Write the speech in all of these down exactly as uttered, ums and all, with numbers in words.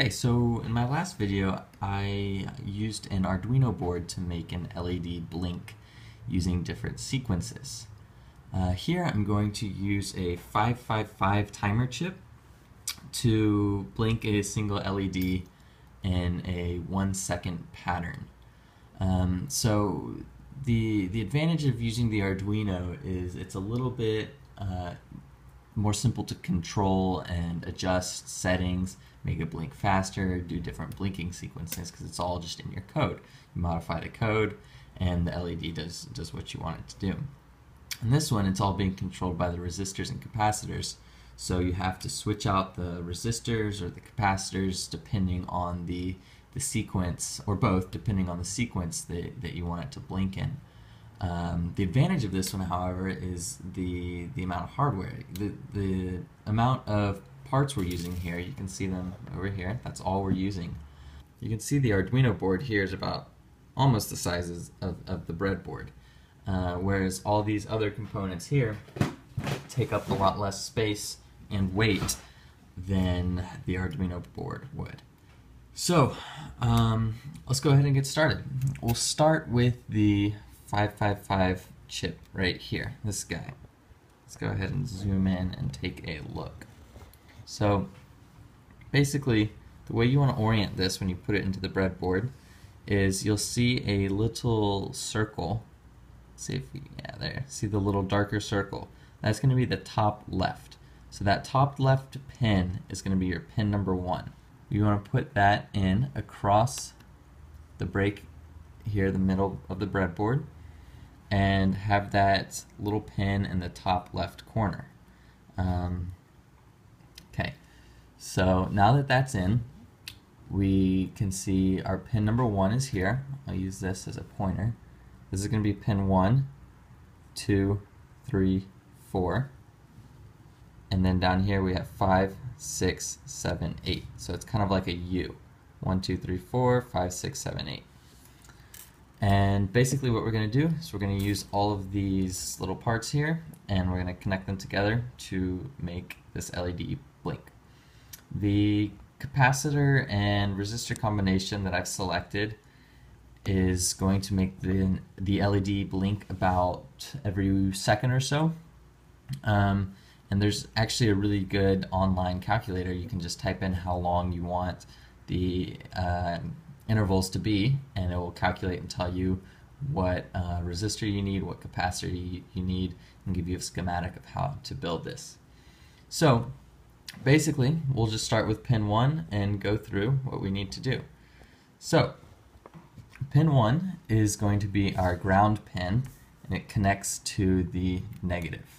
Okay, so in my last video, I used an Arduino board to make an L E D blink using different sequences. Uh, here I'm going to use a five five five timer chip to blink a single L E D in a one second pattern. Um, so the, the advantage of using the Arduino is it's a little bit uh, more simple to control and adjust settings, make it blink faster, do different blinking sequences, because it's all just in your code. You modify the code and the L E D does, does what you want it to do. In this one, it's all being controlled by the resistors and capacitors, so you have to switch out the resistors or the capacitors depending on the, the sequence, or both, depending on the sequence that, that you want it to blink in. Um, the advantage of this one, however, is the, the amount of hardware. The, the amount of parts we're using here, you can see them over here, that's all we're using. You can see the Arduino board here is about almost the sizes of, of the breadboard, uh, whereas all these other components here take up a lot less space and weight than the Arduino board would. So um, let's go ahead and get started. We'll start with the five five five chip right here, this guy. Let's go ahead and zoom in and take a look. So basically the way you want to orient this when you put it into the breadboard is you'll see a little circle. Let's see if we, yeah, there, see the little darker circle. That's going to be the top left. So that top left pin is going to be your pin number one. You want to put that in across the break here, the middle of the breadboard, and have that little pin in the top left corner. Um, okay, so now that that's in, we can see our pin number one is here. I'll use this as a pointer. This is going to be pin one, two, three, four, and then down here we have five, six, seven, eight. So it's kind of like a U. One, two, three, four, five, six, seven, eight. And basically what we're going to do is we're going to use all of these little parts here and we're going to connect them together to make this L E D blink. The capacitor and resistor combination that I've selected is going to make the, the L E D blink about every second or so. Um, and there's actually a really good online calculator. You can just type in how long you want the uh, intervals to be, and it will calculate and tell you what uh, resistor you need, what capacitor you, you need, and give you a schematic of how to build this. So basically we'll just start with pin one and go through what we need to do. So pin one is going to be our ground pin, and it connects to the negative.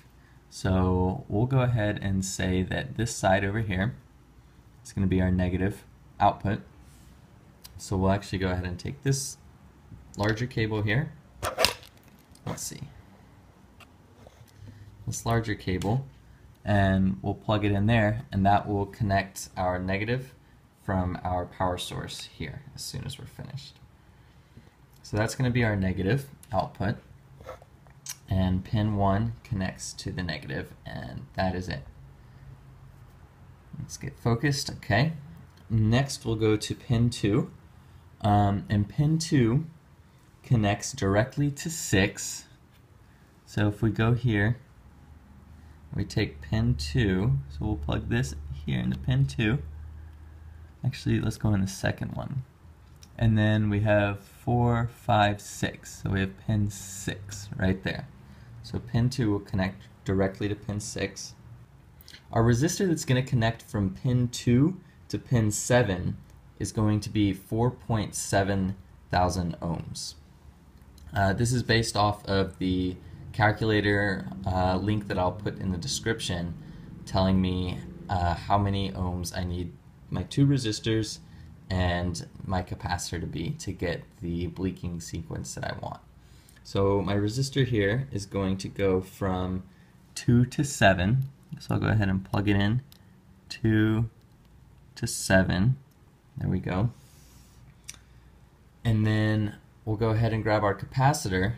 So we'll go ahead and say that this side over here is going to be our negative output. So we'll actually go ahead and take this larger cable here. Let's see. This larger cable, and we'll plug it in there, and that will connect our negative from our power source here as soon as we're finished. So that's going to be our negative output, and pin one connects to the negative, and that is it. Let's get focused. Okay. Next we'll go to pin two. Um, and pin two connects directly to six. So if we go here, we take pin two, so we'll plug this here into pin two. Actually, let's go in the second one. And then we have four, five, six. So we have pin six right there. So pin two will connect directly to pin six. Our resistor that's going to connect from pin two to pin seven is going to be four point seven thousand ohms. Uh, this is based off of the calculator uh, link that I'll put in the description, telling me uh, how many ohms I need my two resistors and my capacitor to be to get the blinking sequence that I want. So my resistor here is going to go from two to seven, so I'll go ahead and plug it in, two to seven, there we go. And then we'll go ahead and grab our capacitor.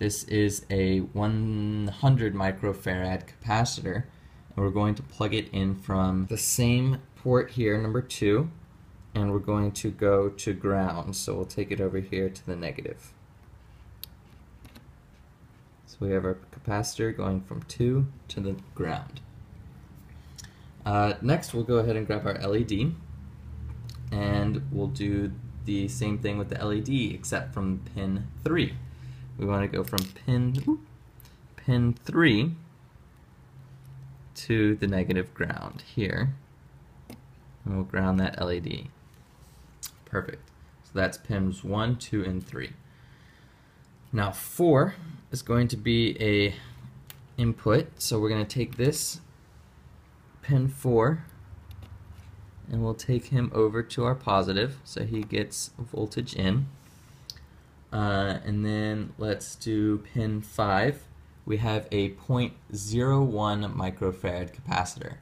This is a one hundred microfarad capacitor, and we're going to plug it in from the same port here, number two, and we're going to go to ground, so we'll take it over here to the negative. So we have our capacitor going from two to the ground. Uh, next we'll go ahead and grab our L E D, and we'll do the same thing with the L E D except from pin three. We want to go from pin, pin three to the negative ground here, and we'll ground that L E D. Perfect. So that's pins one, two, and three. Now four is going to be a input, so we're going to take this pin four and we'll take him over to our positive so he gets voltage in. Uh, and then let's do pin five. We have a zero point zero one microfarad capacitor.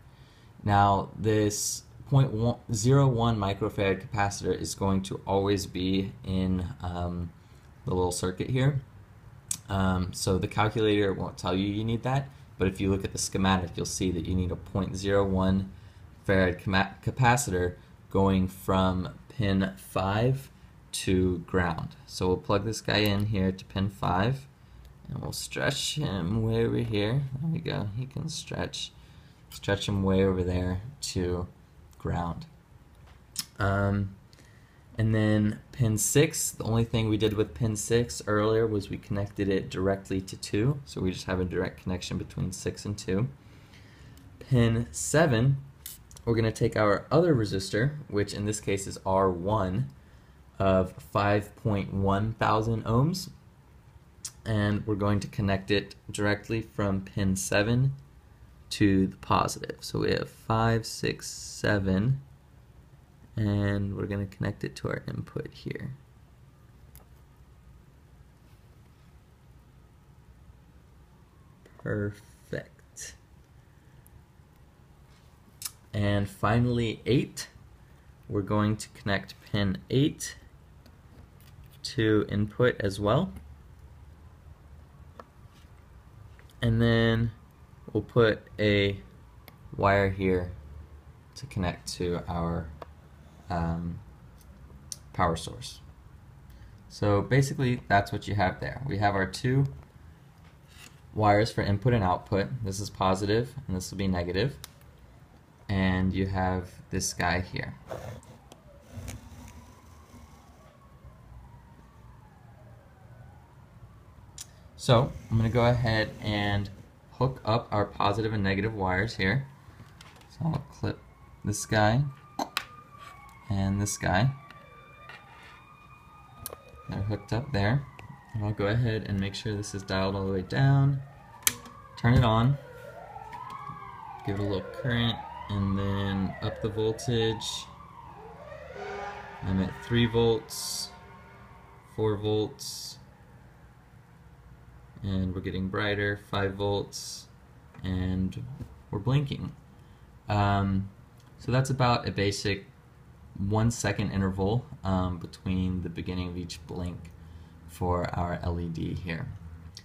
Now this zero point zero one microfarad capacitor is going to always be in um, the little circuit here. Um, so the calculator won't tell you you need that, but if you look at the schematic, you'll see that you need a zero point zero one farad capacitor going from pin five to ground. So we'll plug this guy in here to pin five, and we'll stretch him way over here. There we go. He can stretch. Stretch him way over there to ground. Um, and then pin six, the only thing we did with pin six earlier was we connected it directly to two, so we just have a direct connection between six and two. Pin seven, we're going to take our other resistor, which in this case is R one, of five point one thousand ohms, and we're going to connect it directly from pin seven to the positive. So we have five, six, seven, and we're going to connect it to our input here. Perfect. And finally eight, we're going to connect pin eight to input as well. And then we'll put a wire here to connect to our um, power source. So basically that's what you have there. We have our two wires for input and output. This is positive and this will be negative. And you have this guy here. So I'm going to go ahead and hook up our positive and negative wires here. So I'll clip this guy and this guy. They're hooked up there. And I'll go ahead and make sure this is dialed all the way down. Turn it on. Give it a little current. And then up the voltage. I'm at three volts, four volts, and we're getting brighter, five volts, and we're blinking. Um, so that's about a basic one second interval um, between the beginning of each blink for our L E D here.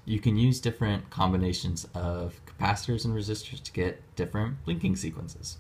You can use different combinations of capacitors and resistors to get different blinking sequences.